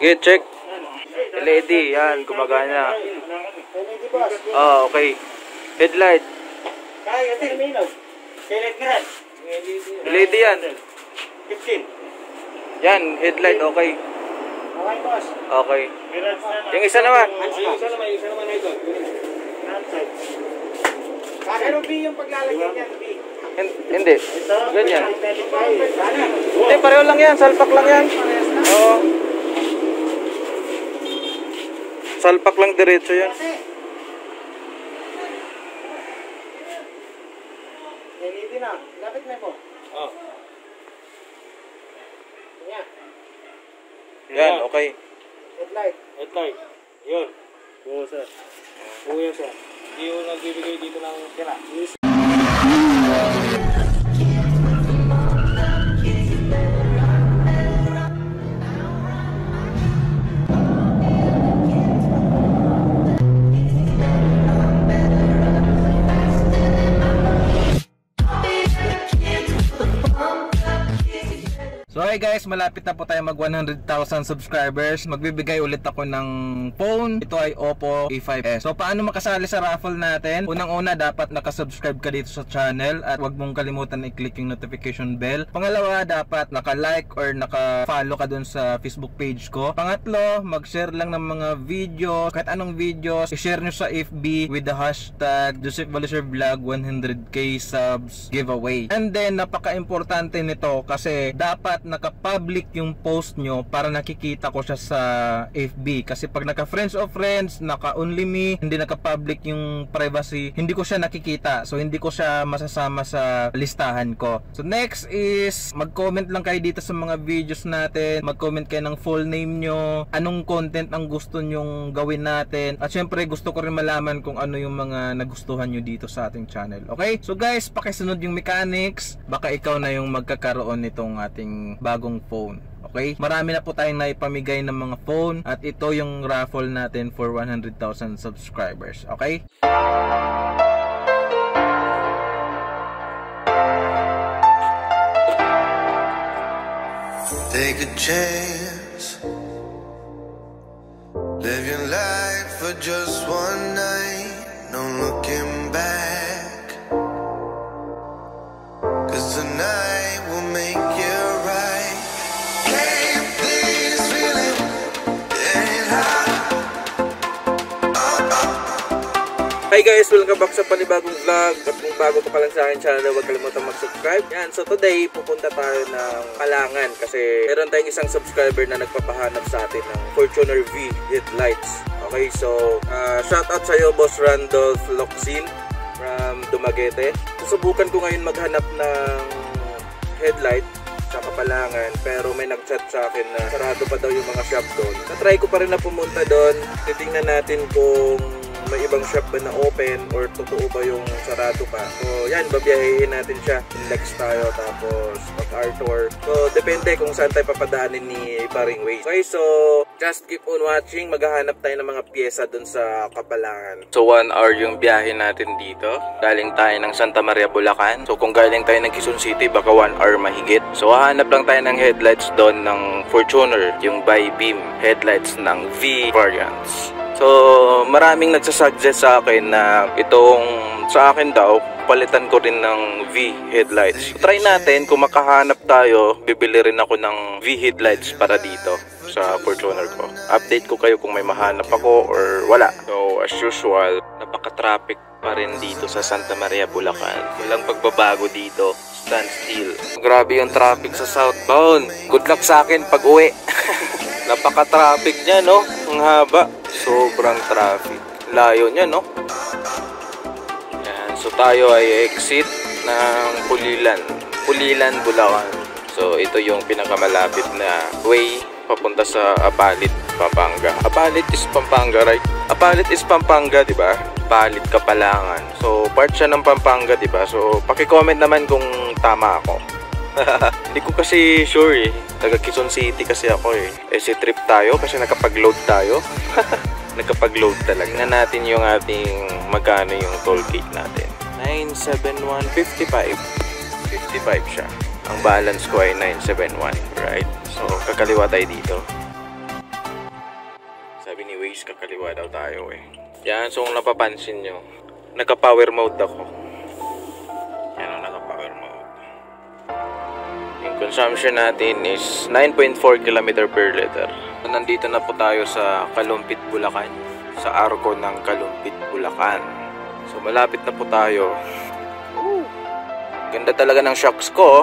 Okay, check. LED, yan, gumagana. Oh, okay. Headlight. LED yan. 15. Yan, headlight, okay. Okay, boss. Okay. Yung isa naman. Yung isa naman ito. Ano B yung paglalagyan niyan, B? Hindi. Ganyan. Hindi, pareho lang yan. Salpak lang yan. Oo. Salpak lang diretso yan. LED na. Lapit na po. Oo. Yan. Yan, okay. Headlight. Yun. Oo, sir. Oo yan, sir. Hindi ko nagbibigay dito ng tira. Okay guys, malapit na po tayo mag 100,000 subscribers. Magbibigay ulit ako ng phone. Ito ay Oppo A5s. So paano makasali sa raffle natin? Unang-una, dapat nakasubscribe ka dito sa channel at huwag mong kalimutan i-click yung notification bell. Pangalawa, dapat naka-like or naka-follow ka dun sa Facebook page ko. Pangatlo, mag-share lang ng mga videos. Kahit anong videos, i-share nyo sa FB with the hashtag JosephValleserVlog 100k subs giveaway. And then, napaka-importante nito kasi dapat naka-public yung post nyo para nakikita ko siya sa FB. Kasi pag naka-friends of friends, naka-only me, hindi naka-public yung privacy, hindi ko siya nakikita. So, hindi ko siya masasama sa listahan ko. So, next is, mag-comment lang kayo dito sa mga videos natin. Mag-comment kayo ng full name nyo, anong content ang gusto nyong gawin natin. At syempre, gusto ko rin malaman kung ano yung mga nagustuhan nyo dito sa ating channel. Okay? So, guys, pakisunod yung mechanics. Baka ikaw na yung magkakaroon nitong ating bagong phone. Okay? Marami na po tayong naipamigay ng mga phone at ito yung raffle natin for 100,000 subscribers. Okay? Take a chance. Live your life for just one night. No looking back. 'Cause tonight will make you Hi guys! Welcome back sa panibagong vlog. At kung bago ka pa lang sa akin channel, huwag kalimutan mag-subscribe. Yan. So today, pupunta tayo ng Kalangan kasi meron tayong isang subscriber na nagpapahanap sa atin ng Fortuner V headlights. Okay, so shoutout sa'yo, Boss Randolph Locsin from Dumaguete. Susubukan ko ngayon maghanap ng headlight sa Kapalangan, pero may nag-chat sa akin na sarado pa daw yung mga shop doon. Na-try ko pa rin na pumunta doon. Titingnan natin kung may ibang shop ba na open or totoo ba yung sarado pa. So yan, babiyahin natin siya. Next tayo, tapos mag-art tour. So depende kung saan tayo papadaanin ni Paring Way. Okay, so just keep on watching. Maghahanap tayo ng mga pyesa dun sa Kapalangan. So 1 hour yung biyahe natin dito. Galing tayo ng Santa Maria, Bulacan. So kung galing tayo ng Quezon City, baka 1 hour mahigit. So hahanap lang tayo ng headlights doon ng Fortuner, yung by beam headlights ng V variants. So, maraming nagsasuggest sa akin na itong sa akin daw, palitan ko rin ng V headlights. So, try natin, kung makahanap tayo, bibili rin ako ng V headlights para dito sa Fortuner ko. Update ko kayo kung may mahanap ako or wala. So, as usual, napaka-traffic pa rin dito sa Santa Maria, Bulacan. Walang pagbabago dito. Stand still. Grabe yung traffic sa southbound. Good luck sa akin pag uwi. Napaka-traffic niya, no? Ang haba. Sobrang traffic. Layo niya, no? Yan. So, tayo ay exit ng Pulilan. Pulilan, Bulacan. So, ito yung pinakamalapit na way papunta sa Apalit, Pampanga. Apalit is Pampanga, right? Apalit is Pampanga, di ba? Apalit, Kapalangan. So, part siya ng Pampanga, di ba? So, pakicomment naman kung tama ako. Hindi ko kasi sure eh. Taga Quezon City kasi ako eh. Si trip tayo kasi nakapag-load tayo. Nakapag-load talaga. Tignan natin yung ating magkano yung toll gate natin. 971.55. 55 siya. Ang balance ko ay 971, right? So, kakaliwa tayo dito. Sabi ni Waze, kakaliwa daw tayo eh. Yan, so kung napapansin nyo, nagka-power mode ako. Yan ang nagka-power mode. Yung consumption natin is 9.4 km per liter. So, nandito na po tayo sa Kalumpit, Bulacan. Sa arko ng Kalumpit, Bulacan. So malapit na po tayo. Ganda talaga ng shocks ko.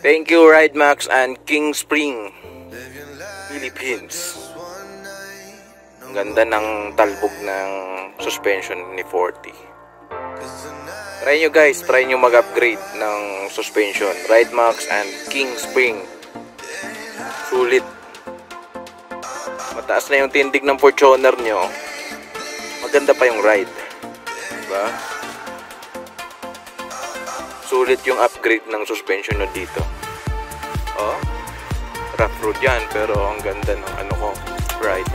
Thank you RideMax and King Spring, Philippines. Ang ganda ng talbog ng suspension ni 40. Try nyo guys, try nyo mag-upgrade ng suspension. RideMax and King Spring. Sulit. Mataas na yung tindig ng Fortuner nyo. Maganda pa yung ride. Diba? Sulit yung upgrade ng suspension nyo dito. Oh, rough road yan, pero ang ganda ng ano ko, ride.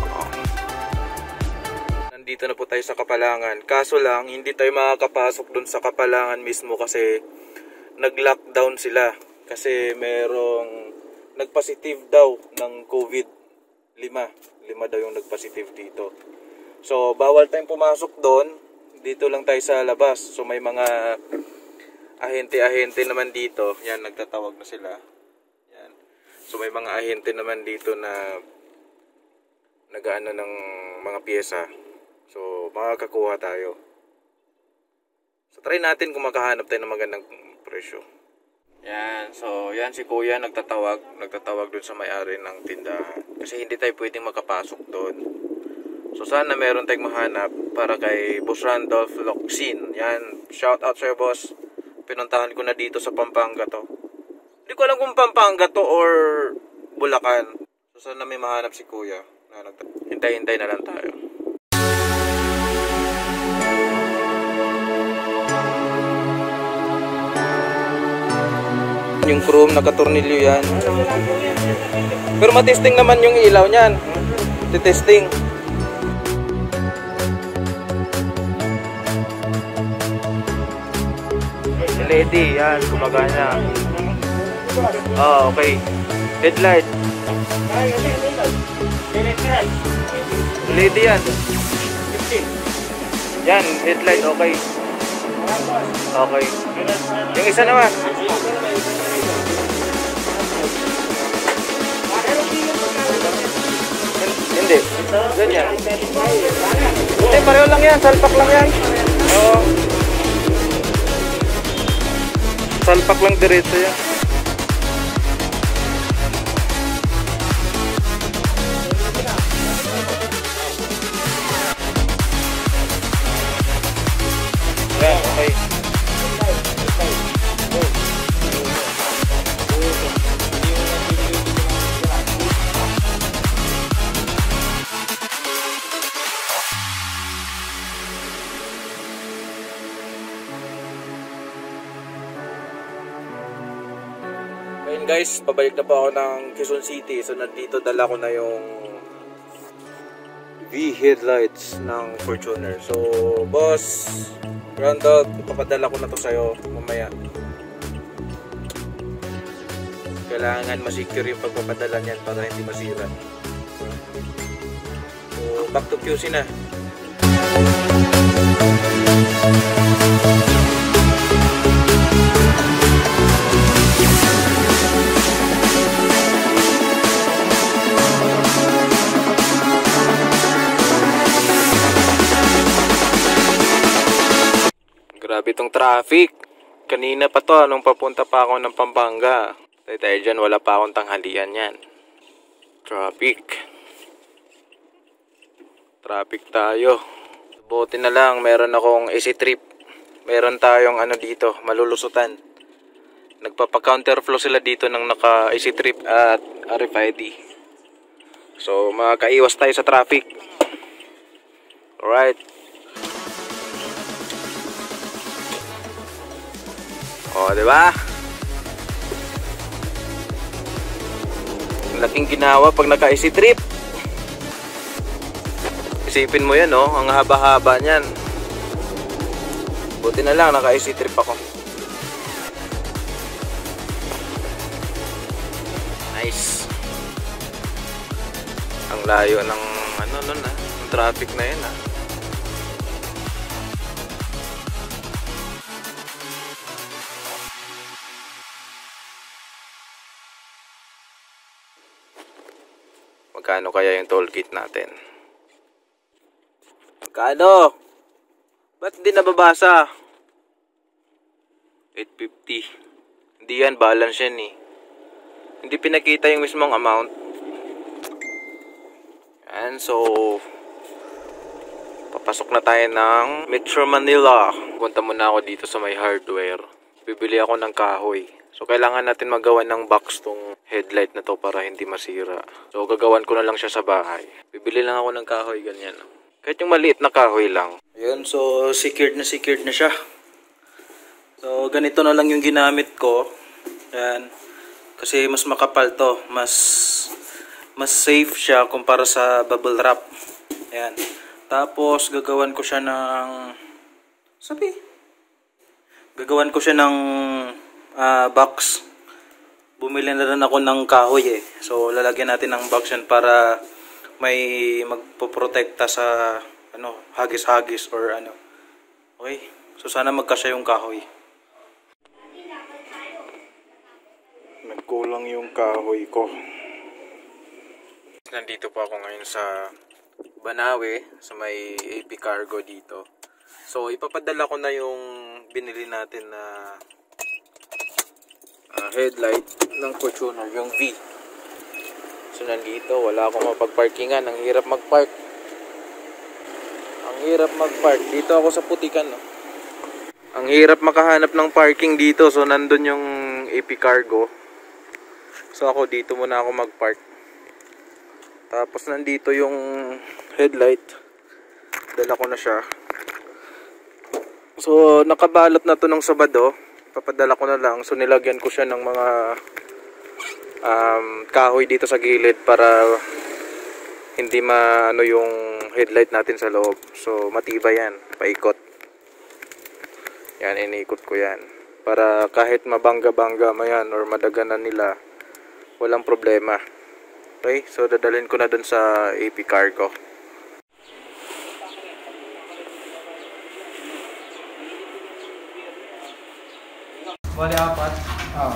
Oh. Nandito na po tayo sa Kapalangan. Kaso lang, hindi tayo makakapasok dun sa Kapalangan mismo kasi nag-lockdown sila. Kasi merong nagpositive daw ng COVID. 5 daw yung nagpositive dito. So, bawal tayong pumasok dun. Dito lang tayo sa labas. So, may mga ahente-ahente naman dito. Yan, nagtatawag na sila. So may mga ahente naman dito na nagaano ng mga piyesa. So makakakuha tayo. So try natin kung makahanap tayo ng magandang presyo. Yan, so yan si Kuya nagtatawag doon sa may-ari ng tindahan. Kasi hindi tayo pwedeng makapasok doon. So sana meron tayong mahanap para kay Boss Randolph Locsin. Yan, shout out sa'yo boss. Pinuntahan ko na dito sa Pampanga to. Hindi ko alam kung Pampanga to or Bulacan. So sana may mahanap si Kuya. Hintay-hintay na lang tayo. Yung chrome, nakatornilyo yan. Pero matesting naman yung ilaw niyan. Titesting. LED, yan. Gumagana. Oh, okay. Headlight. LED yan. Yan, headlight, okay. Okay. Yung isa naman. Hindi. Ganyan. Hindi, pareho lang yan. Salpak lang yan. Oo. Salpak lang diretso yan. Guys, pabalik na po ako ng Quezon City. So nandito dala ko na yung V headlights ng Fortuner. So boss Randolph, papadala ko na to sa'yo mamaya. Kailangan masecure yung pagpapadala niyan para hindi masira. So back to QC na. Grabe itong traffic. Kanina pa to, nung papunta pa ako ng Pampanga. Tayo dyan, wala pa akong tanghalian yan. Traffic. Traffic tayo. Buti na lang, meron akong easy trip. Meron tayong ano dito, malulusutan. Nagpapa-counterflow sila dito ng naka-easy trip at RFID. So, makaiwas tayo sa traffic. Alright. O, diba? Laking ginawa pag naka-easy trip. Isipin mo yan, oh. Ang haba-haba niyan. Buti na lang, naka-easy trip ako. Nice. Ang layo ng ano nun ah, traffic na yun ah. Magkano kaya yung toll gate natin? Magkano? Ba't hindi nababasa? 850. Hindi yan, balance yan eh. Hindi pinakita yung mismong amount. And so, papasok na tayo ng Metro Manila. Punta muna ako dito sa may hardware. Bibili ako ng kahoy. So, kailangan natin magawa ng box tong headlight na to para hindi masira. So, gagawan ko na lang siya sa bahay. Bibili lang ako ng kahoy, ganyan. Kahit yung maliit na kahoy lang. Ayun, so, secured na siya. So, ganito na lang yung ginamit ko. Ayan. Kasi mas makapal to. Mas safe siya kumpara sa bubble wrap. Ayan. Tapos, gagawan ko siya ng box. Bumili na rin ako ng kahoy eh. So, lalagyan natin ng box yan para may magpoprotekta sa ano, hagis-hagis or ano. Okay? So, sana magkasya yung kahoy. Nagkulang yung kahoy ko. Nandito pa ako ngayon sa Banawe, sa may AP Cargo dito. So, ipapadala ko na yung binili natin na headlight ng Fortuner, yung V. So, nandito, wala akong mapagparkingan. Ang hirap magpark. Dito ako sa Putikan, no? Ang hirap makahanap ng parking dito. So, nandun yung AP Cargo. So, ako dito muna ako magpark. Tapos nandito yung headlight. Dala ko na siya. So nakabalot na to ng Sabado. Papadala ko na lang. So nilagyan ko siya ng mga kahoy dito sa gilid para hindi maano yung headlight natin sa loob. So matibay yan, paikot. Yan, iniikot ko yan para kahit mabangga-bangga mo yan or madaganan nila, walang problema. Okay, so dadalhin ko na dun sa AP Cargo. Bale, apat. Oo.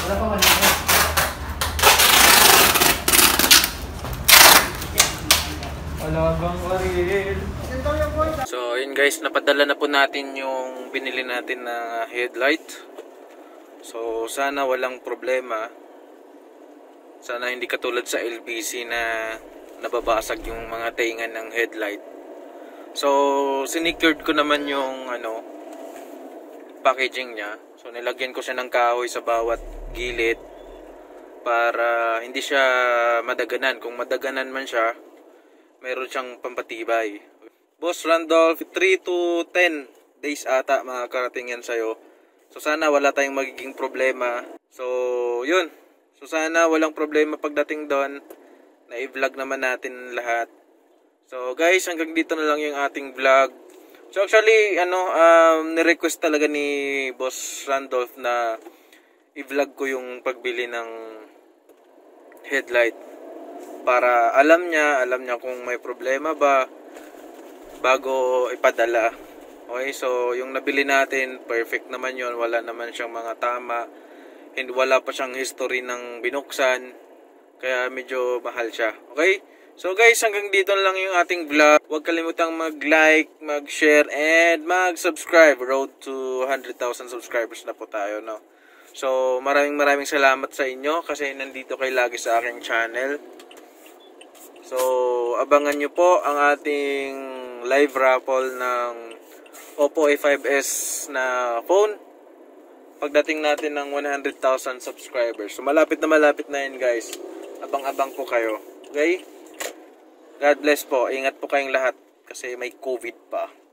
Wala pa ba niya? Wala bang waril? So, yun guys, napadala na po natin yung binili natin na headlight. So, sana walang problema. Sana hindi katulad sa LBC na nababasag yung mga tainga ng headlight. So, sinicured ko naman yung ano, packaging niya. So, nilagyan ko siya ng kahoy sa bawat gilid para hindi siya madaganan. Kung madaganan man siya, meron siyang pampatibay. Boss Randolph, 3 to 10 days ata makakarating yan sa'yo. So, sana wala tayong magiging problema. So, yun. So sana walang problema pagdating doon. Na-i-vlog naman natin lahat. So guys, hanggang dito na lang yung ating vlog. So actually, ni-request talaga ni Boss Randolph na i-vlog ko yung pagbili ng headlight. Para alam niya kung may problema ba bago ipadala. Okay, so yung nabili natin, perfect naman yun. Wala naman siyang mga tama. And wala pa siyang history ng binuksan. Kaya medyo mahal siya. Okay? So guys, hanggang dito lang yung ating vlog. Huwag kalimutang mag-like, mag-share, and mag-subscribe. Road to 100,000 subscribers na po tayo, no? So maraming salamat sa inyo kasi nandito kayo lagi sa aking channel. So abangan nyo po ang ating live raffle ng Oppo A5s na phone. Pagdating natin ng 100,000 subscribers. So, malapit na yun, guys. Abang-abang po kayo. Okay? God bless po. Ingat po kayong lahat kasi may COVID pa.